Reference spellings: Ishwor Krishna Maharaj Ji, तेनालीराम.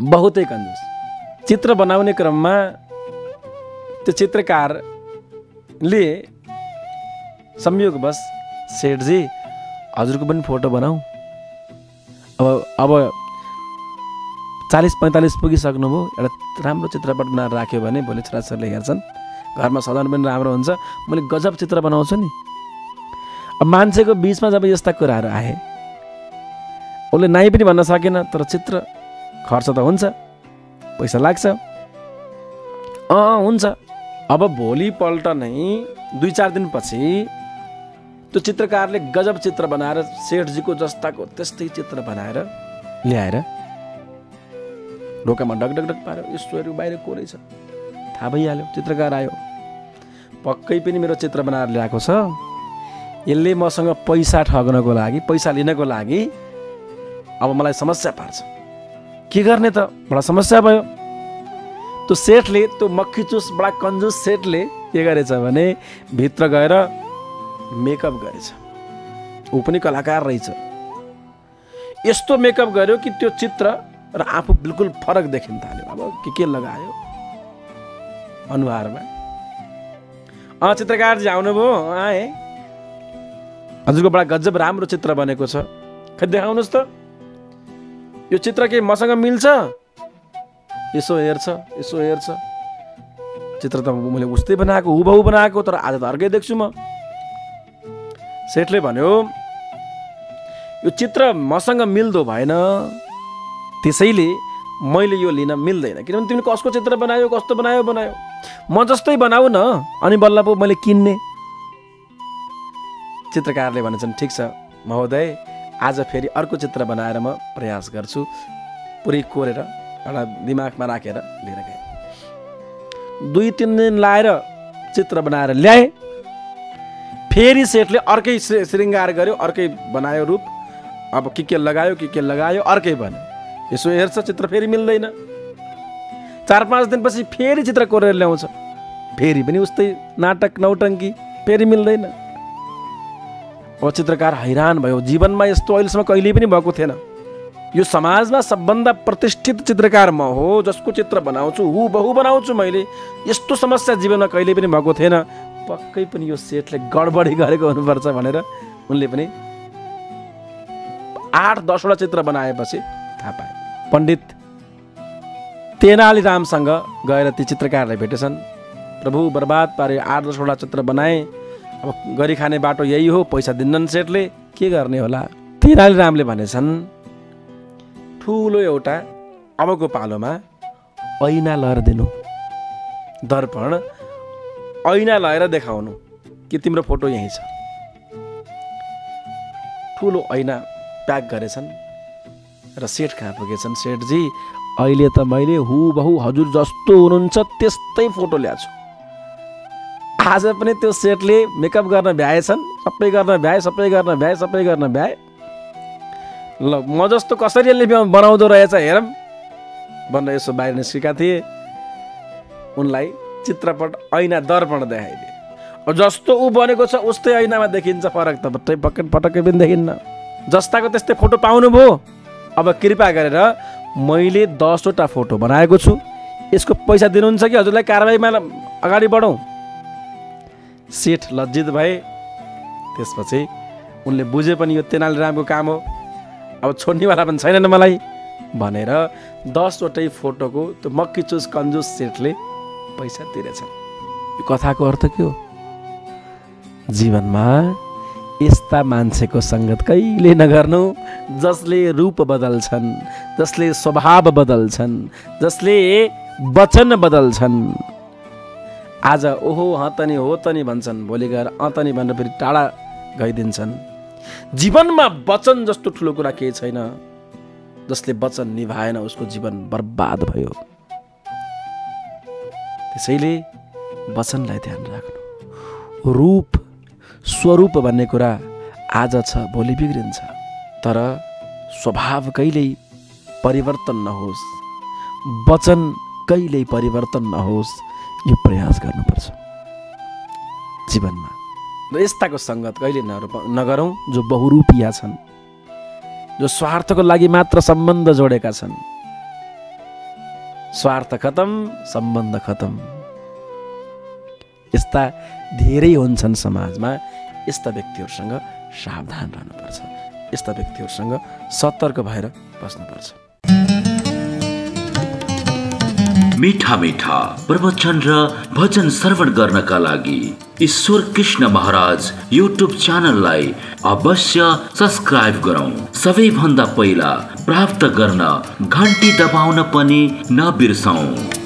बहुत कंजूस। चित्र बनाने क्रम में तो चित्रकारले संयोगवश सेठजी हजुरको पनि फोटो बनाऊ। अब 40-45 पुगिसक्नुभयो, एउटा राम्रो चित्रपट राख्यो भने भोलि छोराछोरीले हेर्छन्, घरमा सधैँ पनि राम्रो हुन्छ, मैले गजब चित्र बनाउँछु नि। अब मान्छेको बीचमा जब यस्ता कुराहरू आए, उसले नाइ पनि भन्न सकेन, तर चित्र खर्च त हुन्छ, पैसा लाग्छ, हुन्छ। अब भोलिपल्ट नै 2-4 दिन पछि तो चित्रकारले गजब चित्र बनाएर सेठजीको जस्ताको त्यस्तै चित्र बनाएर ल्याएर ढोकामा ढकढक पार्यो। ईश्वरको बाहिर को रहेछ थाहा भइहाल्यो, चित्रकार आयो, पक्कै पनि मेरो चित्र बनाएर ल्याएको छ, यसले मसँग पैसा ठग्नको लागि, पैसा लिनको लागि अब मलाई समस्या पार्छ, के गर्ने त, बडा समस्या भयो। तो सेठले, तो मक्खीचुस बडा कंजूस सेठले के गरेछ भने भित्र गएर मेकअप गरेछ। ऊ पनि कलाकार रहेछ, यस्तो मेकअप गर्यो कि त्यो चित्र र आफू बिल्कुल फरक देखिन थाल्यो। अब के लगायो अनुहारमा। चित्रकार जी आउनुभयो, आए, हजुरको बडा गजब राम्रो चित्र बनेको छ, खै देखाउनुस् त, यो चित्र के मसँग मिल्छ? यसो हेर्छ चित्र त मैले उस्तै बनाएको, हुबहु बनाएको, तर आज त अर्कै देख्छु म। सेठले भन्यो यो चित्र मसँग मिल्दो भएन, त्यसैले मैले यो लिन मिल्दैन, किनभने तिमीले कसको चित्र बनायो, कस्तो बनायो म जस्तै बनाऊ न, अनि बल्ल पो मैले किन्ने। चित्रकारले भनेछन् ठिक छ महोदय, आज फेरि अर्को चित्र बनाएर म प्रयास गर्छु, पुरै कोरेर एउटा दिमागमा राखेर लिएर गए। 2-3 दिन लाएर चित्र बनाएर ल्याए, फेरि सेठले अर्कै श्रृंगार गर्यो, अर्कै बनायो रूप, अब के लगायो अर्कै बन्यो। यसो हेर्छ चित्र फेरि मिल्दैन, 4-5 दिन पछि फेरि चित्र कोरेर ल्याउँछ, फेरि पनि उस्तै नाटक नौटङ्की, फेरि मिल्दैन। अब चित्रकार हैरान भयो, जीवनमा यस्तो अहिलेसम्म कहिल्यै पनि भएको थिएन, यो समाजमा सबभन्दा प्रतिष्ठित चित्रकार म हो, जसको चित्र बनाउँछु हुबहु बनाउँछु, मैले यस्तो समस्या जीवनमा कहिल्यै पनि भएको थिएन, पक्कै पनि यो सेठले गडबडी गरेको हुनुपर्छ भनेर उनले पनि 8-10वटा चित्र बनाएपछि थाहा पाए। पण्डित तेनालीरामसँग गएर ती चित्रकारलाई भेटेछन्, प्रभु बर्बाद पारे, 8-10वटा चित्र बनाए, अब गरी खाने बाटो यही हो, पैसा दिन्नन् सेठले, के गर्ने होला। तेनालीरामले भनेछन् ठुलो एउटा अबको पालोमा ऐना लहर दिनु, दर्पण ऐना लगाएर देखाउनु कि तिम्रो फोटो यही छ। ठुलो ऐना प्याक गरेछन् र सेठ कहाँ पुगेछन्, सेठजी अहिले त मैले हुबहु हजुर जस्तो हुनुहुन्छ त्यस्तै फोटो ल्याएको छु। आज पनि त्यो सेठले मेकअप गर्न भ्याएछन्, सबै गर्न भ्याए। ल म जस्तो कसरी यसले बनाउँदो रहेछ हेरौँ भनेर यसो बाहिर निस्केका थिए, उनलाई चित्रपट ऐना दर्पण देखाइदिए। जस्तो ऊ बनेको छ उस्तै ऐनामा देखिन्छ, फरक त पटक्कै पनि देखिन्न, जस्ताको त्यस्तै फोटो पाउनुभयो। अब कृपा गरेर मैले 10वटा फोटो बनाएको छु, यसको पैसा दिनुहुन्छ कि हजुरलाई कारबाहीमा अगाडि बढौँ। सेठ लज्जित भए, त्यसपछि उनले बुझे पनि यो तेनालीरामको काम हो, अब छोड्नेवाला पनि छैनन् मलाई भनेर 10वटै फोटोको त्यो मक्खीचुस कंजूस सेठले पैसा तिरेछन्। यो कथाको अर्थ के हो? जीवनमा यस्ता मान्छेको संगत कहिले नगर्नु जसले रूप बदल्छन्, जसले स्वभाव बदल्छन्, जसले वचन बदल्छन्। आज ओहो हतनी हो तनी भन्छन्, भोलि गएर अतनी भनेर फेरि टाढा गइदिन्छन्। जीवनमा वचन जस्तो ठुलो कुरा केही छैन, जसले वचन निभाएन उसको जीवन बर्बाद भयो। त्यसैले वचनलाई ध्यान राख्नु। रूप स्वरूप भन्ने कुरा आज छ भोलि बिग्रिन्छ, तर स्वभाव कहिल्यै परिवर्तन नहोस्, वचन कहिल्यै परिवर्तन नहोस्, यो प्रयास गर्नुपर्छ जीवनमा। र यस्ताको सङ्गत कहिले नगरौँ जो बहुरूपिया छन्, जो स्वार्थको लागि मात्र सम्बन्ध जोडेका छन्, स्वार्थ खत्म, संबंध खत्म। यस्ता धेरै हुन्छन् समाजमा, यस्ता व्यक्तिहरुसँग सावधान रहनुपर्छ, यस्ता व्यक्तिहरुसँग सतर्क भएर बस्नुपर्छ। मीठा मीठा प्रवचन र भजन श्रवण गर्नका लागि ईश्वर कृष्ण महाराज यूट्यूब च्यानललाई अवश्य सब्स्क्राइब गरौं। सबैभन्दा पहिला प्राप्त गर्न घण्टी दबाउन पनि नबिर्सौं।